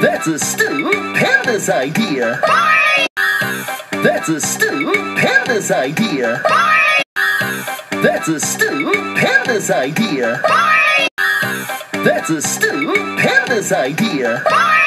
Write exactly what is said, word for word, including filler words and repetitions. That's a stupendous idea. That's a stupendous idea. That's a stupendous idea. That's a stupendous idea.